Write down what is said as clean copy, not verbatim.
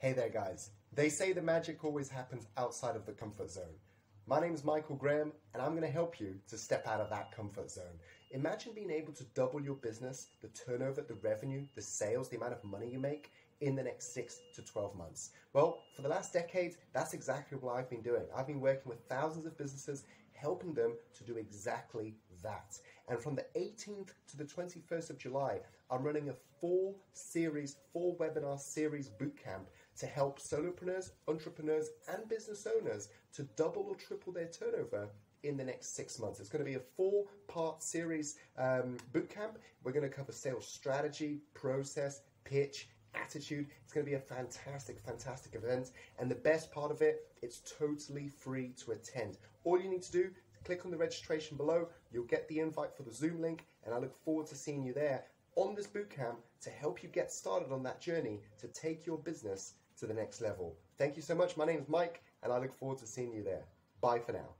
Hey there guys, they say the magic always happens outside of the comfort zone. My name is Michael Graham and I'm going to help you to step out of that comfort zone. Imagine being able to double your business, the turnover, the revenue, the sales, the amount of money you make in the next 6 to 12 months. Well, for the last decade, that's exactly what I've been doing. I've been working with thousands of businesses, helping them to do exactly that. And from the 18th to the 21st of July, I'm running a four webinar series bootcamp to help solopreneurs, entrepreneurs, and business owners to double or triple their turnover in the next 6 months. It's going to be a four-part series bootcamp. We're going to cover sales strategy, process, pitch, attitude. It's going to be a fantastic event, and the best part of it, it's totally free to attend. All you need to do is click on the registration below. You'll get the invite for the Zoom link, and I look forward to seeing you there on this bootcamp to help you get started on that journey to take your business to the next level. Thank you so much. My name is Mike, and I look forward to seeing you there. Bye for now.